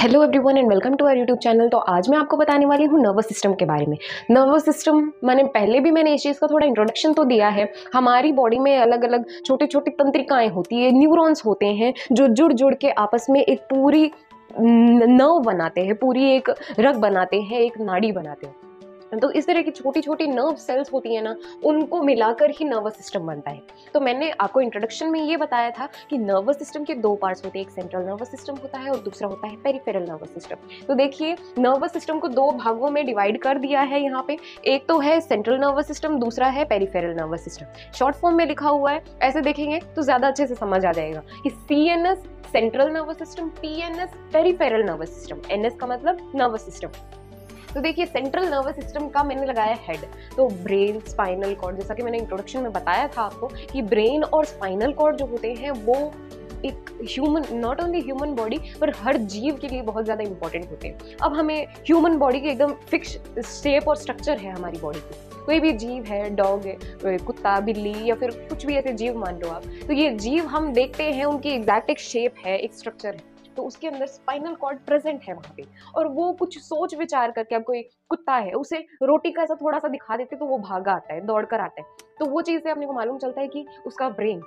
Hello everyone and welcome to our YouTube channel. तो आज मैं आपको बताने वाली हूँ नर्वस सिस्टम के बारे में। नर्वस सिस्टम मैंने पहले भी इस चीज़ का थोड़ा इंट्रोडक्शन तो दिया है। हमारी बॉडी में अलग अलग छोटी छोटी तंत्रिकाएं होती है, न्यूरॉन्स होते हैं जो जुड़ जुड़ के आपस में एक पूरी नर्व बनाते हैं, पूरी एक रग बनाते हैं, एक नाड़ी बनाते हैं। तो इस तरह की छोटी छोटी नर्व सेल्स होती है ना, उनको मिलाकर ही नर्वस सिस्टम बनता है। तो मैंने आपको इंट्रोडक्शन में ये बताया था कि नर्वस सिस्टम के दो पार्ट्स होते हैं, एक सेंट्रल नर्वस सिस्टम होता है और दूसरा होता है पेरिफेरल नर्वस सिस्टम। तो देखिए, नर्वस सिस्टम को दो भागों में डिवाइड कर दिया है यहाँ पे। एक तो है सेंट्रल नर्वस सिस्टम, दूसरा है peripheral nervous system. Short form में लिखा हुआ है, ऐसे देखेंगे तो ज़्यादा अच्छे से समझ आ जाएगा कि CNS central nervous system, PNS peripheral nervous system. NS का मतलब नर्वस सिस्टम। तो देखिए, सेंट्रल नर्वस सिस्टम का मैंने लगाया हेड, तो ब्रेन, स्पाइनल कॉर्ड, जैसा कि मैंने इंट्रोडक्शन में बताया था आपको कि ब्रेन और स्पाइनल कॉर्ड जो होते हैं वो एक human, not only human body पर हर जीव के लिए बहुत ज़्यादा इंपॉर्टेंट होते हैं। अब हमें ह्यूमन बॉडी की एकदम फिक्स शेप और स्ट्रक्चर है हमारी बॉडी की। कोई भी जीव है, डॉग है, कुत्ता, बिल्ली या फिर कुछ भी ऐसे जीव मान लो आप, तो ये जीव हम देखते हैं उनकी एग्जैक्ट एक शेप है, एक स्ट्रक्चर है। तो उसके अंदर स्पाइनल कॉर्ड प्रेजेंट है वहाँ पे, और वो कुछ सोच विचार करके, आपको एक कुत्ता है उसे रोटी का ऐसा थोड़ा सा दिखा देते तो वो भागा आता है, दौड़ कर आता है। तो वो चीज़ से अपने को मालूम चलता है कि उसका ब्रेन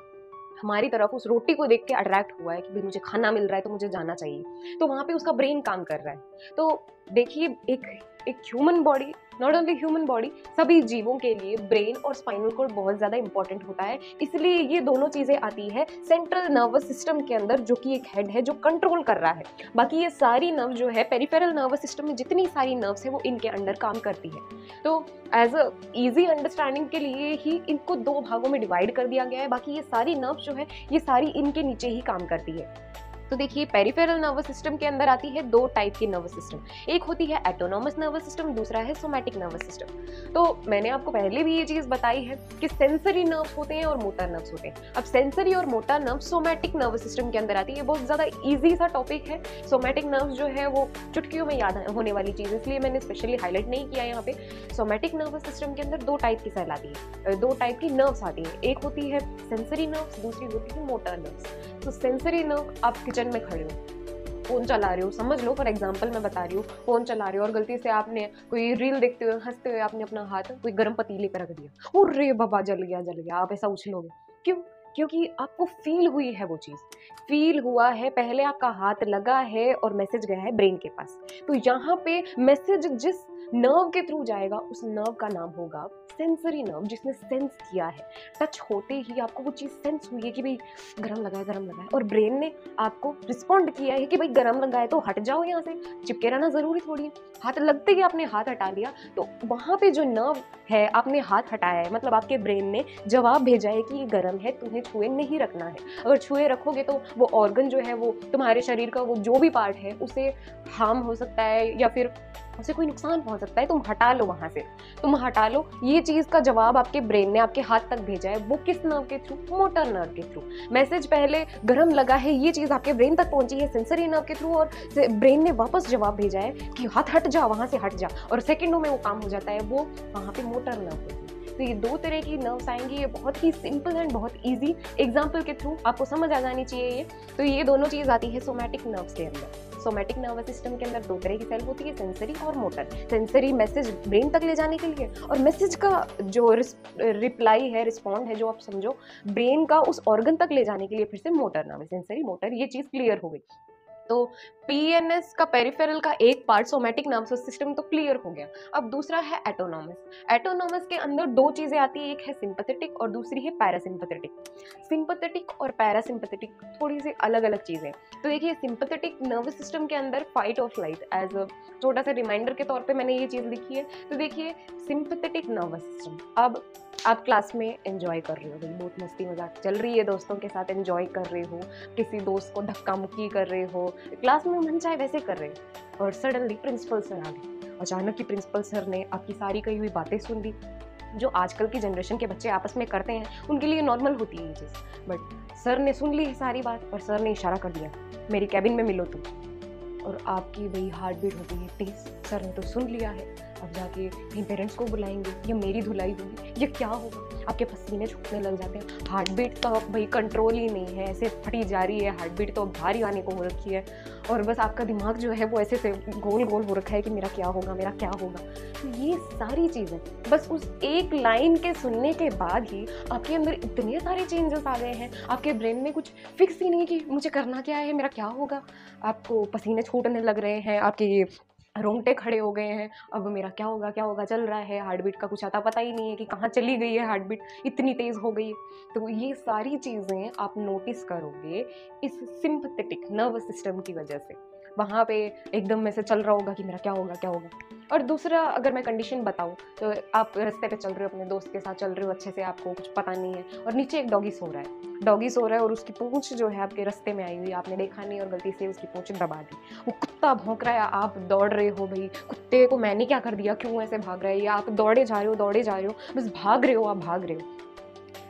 हमारी तरफ उस रोटी को देख के अट्रैक्ट हुआ है कि भाई मुझे खाना मिल रहा है तो मुझे जाना चाहिए। तो वहाँ पे उसका ब्रेन काम कर रहा है। तो देखिए, एक human body, not only human body, सभी जीवों के लिए ब्रेन और स्पाइनल कॉर्ड बहुत ज़्यादा इंपॉर्टेंट होता है। इसलिए ये दोनों चीज़ें आती है सेंट्रल नर्वस सिस्टम के अंदर, जो कि एक हेड है जो कंट्रोल कर रहा है। बाकी ये सारी नर्व जो है, पेरिफेरल नर्वस सिस्टम में जितनी सारी नर्व्स है वो इनके अंडर काम करती है। तो एज अ ईजी अंडरस्टैंडिंग के लिए ही इनको दो भागों में डिवाइड कर दिया गया है। बाकी ये सारी नर्व्स जो है ये सारी इनके नीचे ही काम करती है। तो देखिए, पेरिफेरल नर्वस सिस्टम के अंदर आती है दो टाइप की नर्वस सिस्टम। एक होती है एटोनॉमस नर्वस सिस्टम, दूसरा है सोमैटिक नर्वस सिस्टम। तो मैंने आपको पहले भी ये चीज़ बताई है कि सेंसरी नर्व्स होते हैं और मोटर नर्व्स होते हैं। अब सेंसरी और motor nerves somatic nervous system के अंदर आती है। बहुत ज़्यादा ईजी सा टॉपिक है। सोमैटिक नर्व्स जो है वो चुटकियों में याद होने वाली चीज़, इसलिए मैंने स्पेशली हाईलाइट नहीं किया यहाँ पे। सोमैटिक नर्वस सिस्टम के अंदर दो टाइप की सेल आती है, दो टाइप की नर्व्स आती है। एक होती है सेंसरी नर्व्स, दूसरी होती है मोटर नर्व्स। तो सेंसरी नर्व, आप में खड़े हो, फोन चला रहे हो, समझ लो, फॉर एग्जांपल मैं बता रही हूँ, फोन चला रहे हो और गलती से आपने कोई रील देखते हुए, हंसते हुए आपने अपना हाथ कोई गर्म पतीले पर रख दिया, ओ रे बाबा जल गया जल गया, आप ऐसा उछलोगे। क्यों? क्योंकि आपको फील हुई है, वो चीज़ फील हुआ है, पहले आपका हाथ लगा है और मैसेज गया है ब्रेन के पास। तो यहाँ पे मैसेज जिस नर्व के थ्रू जाएगा उस नर्व का नाम होगा सेंसरी नर्व, जिसने सेंस किया है। टच होते ही आपको वो चीज़ सेंस हुई है कि भाई गरम लगा है, गरम लगा है, और ब्रेन ने आपको रिस्पॉन्ड किया है कि भाई गरम लगा है तो हट जाओ यहाँ से, चिपके रहना ज़रूरी थोड़ी है। हाथ लगते ही आपने हाथ हटा लिया तो वहाँ पे जो नर्व है, आपने हाथ हटाया है, मतलब आपके ब्रेन ने जवाब भेजा है कि ये गरम है, तुम्हें छुए नहीं रखना है। अगर छुए रखोगे तो वो ऑर्गन जो है, वो तुम्हारे शरीर का वो जो भी पार्ट है, उसे हार्म हो सकता है या फिर उसे कोई नुकसान पहुंच सकता है। तुम हटा लो, वहाँ से तुम हटा लो। ये चीज़ का जवाब आपके ब्रेन ने आपके हाथ तक भेजा है। वो किस नर्व के थ्रू? मोटर नर्व के थ्रू। मैसेज पहले गरम लगा है, ये चीज़ आपके ब्रेन तक पहुंची है सेंसरी नर्व के थ्रू, और ब्रेन ने वापस जवाब भेजा है कि हाथ हट जा, वहाँ से हट जा, और सेकेंडों में वो काम हो जाता है, वो वहाँ पर मोटर नर्व के थ्रू। तो ये दो तरह की नर्व्स आएंगी। ये बहुत ही सिंपल एंड बहुत ईजी एग्जाम्पल के थ्रू आपको समझ आ जानी चाहिए ये। तो ये दोनों चीज़ आती है सोमैटिक नर्व्स के अंदर। सोमैटिक नर्वस सिस्टम के अंदर दो तरह की सेल होती है, सेंसरी और मोटर। सेंसरी मैसेज ब्रेन तक ले जाने के लिए, और मैसेज का जो रिप्लाई है, रिस्पॉन्ड है, जो आप समझो, ब्रेन का उस ऑर्गन तक ले जाने के लिए फिर से मोटर नर्वस। सेंसरी मोटर, ये चीज़ क्लियर हो गई। तो PNS का, पेरिफेरल का एक पार्ट सोमैटिक नर्वस सिस्टम तो क्लियर हो गया। अब दूसरा है एटोनॉमस। एटोनॉमस के अंदर दो चीज़ें आती है, एक है सिंपैथेटिक और दूसरी है पैरासिंपैथेटिक। सिंपैथेटिक और पैरासिंपैथेटिक थोड़ी सी अलग अलग चीज़ें। तो देखिए, सिंपैथेटिक नर्वस सिस्टम के अंदर फाइट और फ्लाइट, एज अ छोटा सा रिमाइंडर के तौर पर मैंने ये चीज़ लिखी है। तो देखिए, सिंपैथेटिक नर्वस सिस्टम, अब आप क्लास में एंजॉय कर रहे हो, भाई बहुत मस्ती मजाक चल रही है, दोस्तों के साथ एंजॉय कर रहे हो, किसी दोस्त को धक्का मुक्की कर रहे हो, क्लास में मन चाहे वैसे कर रहे हो, और सडनली प्रिंसिपल सर आ गए। अचानक ही प्रिंसिपल सर ने आपकी सारी कही हुई बातें सुन ली, जो आजकल की जनरेशन के बच्चे आपस में करते हैं, उनके लिए नॉर्मल होती है ये चीज़। बट सर ने सुन ली है सारी बात, और सर ने इशारा कर दिया, मेरी कैबिन में मिलो तुम। और आपकी भाई हार्ट बीट होती है तेज, सर ने तो सुन लिया है, अब जाके कहीं पेरेंट्स को बुलाएंगे या मेरी धुलाई होगी या क्या होगा, आपके पसीने छूटने लग जाते हैं। हार्ट बीट का भाई कंट्रोल ही नहीं है, ऐसे फटी जा रही है हार्ट बीट, तो अब भारी आने को हो रखी है और बस आपका दिमाग जो है वो ऐसे गोल गोल हो रखा है कि मेरा क्या होगा, मेरा क्या होगा। तो ये सारी चीज़ें बस उस एक लाइन के सुनने के बाद ही आपके अंदर इतने सारे चेंजेस आ गए हैं, आपके ब्रेन में कुछ फिक्स ही नहीं कि मुझे करना क्या है, मेरा क्या होगा। आपको पसीने छूटने लग रहे हैं, आपके ये रोंगटे खड़े हो गए हैं, अब मेरा क्या होगा, क्या होगा चल रहा है। हार्ट बीट का कुछ आता पता ही नहीं है कि कहाँ चली गई है हार्ट बीट, इतनी तेज़ हो गई। तो ये सारी चीज़ें आप नोटिस करोगे इस सिंपथेटिक नर्वस सिस्टम की वजह से। वहाँ पे एकदम ऐसे चल रहा होगा कि मेरा क्या होगा, क्या होगा। और दूसरा, अगर मैं कंडीशन बताऊँ तो आप रास्ते पे चल रहे हो, अपने दोस्त के साथ चल रहे हो, अच्छे से आपको कुछ पता नहीं है और नीचे एक डॉगी सो रहा है, और उसकी पूँछ जो है आपके रास्ते में आई हुई, आपने देखा नहीं और गलती से उसकी पूँछ दबा दी। वो कुत्ता भौंक रहा है, आप दौड़ रहे हो, भाई कुत्ते को मैंने क्या कर दिया, क्यों ऐसे भाग रहा है। या आप दौड़े जा रहे हो, बस भाग रहे हो।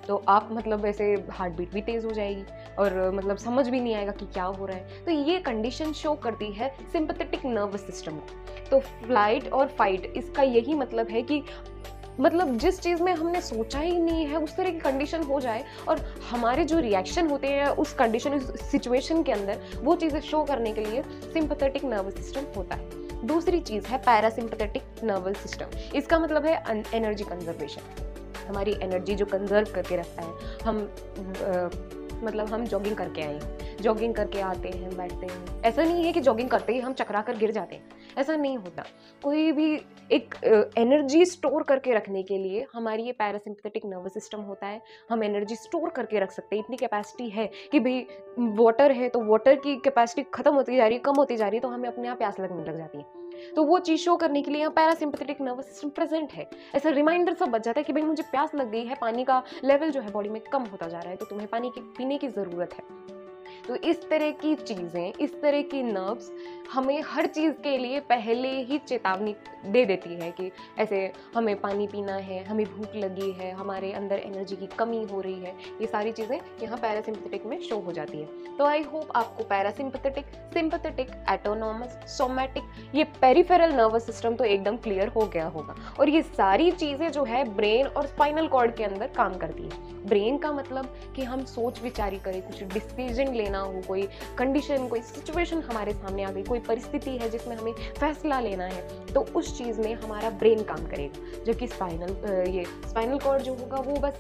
तो आप मतलब ऐसे हार्ट बीट भी तेज़ हो जाएगी और मतलब समझ भी नहीं आएगा कि क्या हो रहा है। तो ये कंडीशन शो करती है सिंपैथेटिक नर्वस सिस्टम को। तो फ्लाइट और फाइट, इसका यही मतलब है कि मतलब जिस चीज़ में हमने सोचा ही नहीं है उस तरह की कंडीशन हो जाए और हमारे जो रिएक्शन होते हैं उस कंडीशन, उस सिचुएशन के अंदर, वो चीज़ें शो करने के लिए सिंपैथेटिक नर्वस सिस्टम होता है। दूसरी चीज़ है पैरासिम्पैथेटिक नर्वस सिस्टम। इसका मतलब है एनर्जी कंजर्वेशन। हमारी एनर्जी जो कंजर्व करके रखता है। हम जॉगिंग करके आते हैं, बैठते हैं। ऐसा नहीं है कि जॉगिंग करते ही हम चकरा कर गिर जाते हैं, ऐसा नहीं होता। कोई भी एक एनर्जी स्टोर करके रखने के लिए हमारी ये पैरासिम्पथेटिक नर्वस सिस्टम होता है। हम एनर्जी स्टोर करके रख सकते हैं, इतनी कैपेसिटी है कि भाई वाटर है तो वाटर की कैपेसिटी ख़त्म होती जा रही है, कम होती जा रही है, तो हमें अपने यहाँ प्यास लगने लग जाती है। तो वो चीज़ शो करने के लिए यहाँ पैरासिम्पथेटिक नर्वस सिस्टम प्रेजेंट है। ऐसा रिमाइंडर सब बच जाता है कि भाई मुझे प्यास लग गई है, पानी का लेवल जो है बॉडी में कम होता जा रहा है, तो तुम्हें पानी पीने की ज़रूरत है। तो इस तरह की चीज़ें, इस तरह की नर्व्स हमें हर चीज़ के लिए पहले ही चेतावनी दे देती है कि ऐसे हमें पानी पीना है, हमें भूख लगी है, हमारे अंदर एनर्जी की कमी हो रही है। ये सारी चीज़ें यहाँ पैरासिम्पथेटिक में शो हो जाती है। तो आई होप आपको पैरासिम्पथेटिक, सिम्पथेटिक, एटोनॉमस, सोमैटिक, ये पेरिफेरल नर्वस सिस्टम तो एकदम क्लियर हो गया होगा। और ये सारी चीज़ें जो है ब्रेन और स्पाइनल कॉर्ड के अंदर काम करती है। ब्रेन का मतलब कि हम सोच विचारी करें, कुछ डिसीजन लेना हो, कोई कंडीशन, कोई सिचुएशन हमारे सामने आ गई, कोई परिस्थिति है जिसमें हमें फैसला लेना है, तो उस चीज़ में हमारा ब्रेन काम करेगा। जबकि स्पाइनल कॉर्ड जो होगा वो बस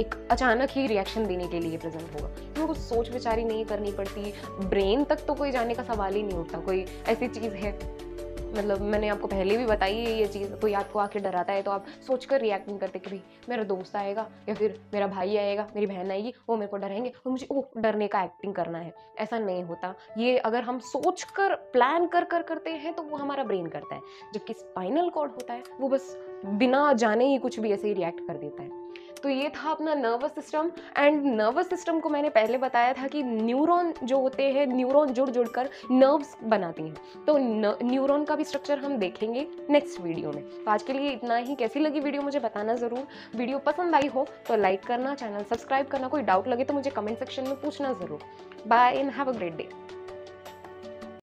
एक अचानक ही रिएक्शन देने के लिए प्रेजेंट होगा, क्योंकि कुछ सोच विचारी नहीं करनी पड़ती। ब्रेन तक तो कोई जाने का सवाल ही नहीं उठता। कोई ऐसी चीज़ है, मतलब मैंने आपको पहले भी बताई है ये चीज़, कोई आपको आके डराता है तो आप सोचकर रिएक्ट नहीं करते कि भाई मेरा दोस्त आएगा या फिर मेरा भाई आएगा, मेरी बहन आएगी, वो मेरे को डराएंगे और मुझे वो डरने का एक्टिंग करना है। ऐसा नहीं होता। ये अगर हम सोचकर प्लान कर करते हैं तो वो हमारा ब्रेन करता है, जबकि स्पाइनल कॉर्ड होता है वो बस बिना जाने ही कुछ भी ऐसे ही रिएक्ट कर देता है। तो ये था अपना nervous system. And nervous system को मैंने पहले बताया था कि न्यूरॉन जो होते हैं, न्यूरॉन जुड़ कर नर्व्स बनाती हैं। तो न्यूरॉन का भी स्ट्रक्चर हम देखेंगे नेक्स्ट वीडियो में। तो आज के लिए इतना ही। कैसी लगी वीडियो मुझे बताना ज़रूर। वीडियो पसंद आई हो तो लाइक करना, चैनल सब्सक्राइब करना। कोई डाउट लगे तो मुझे कमेंट सेक्शन में पूछना ज़रूर। Bye and have a great day.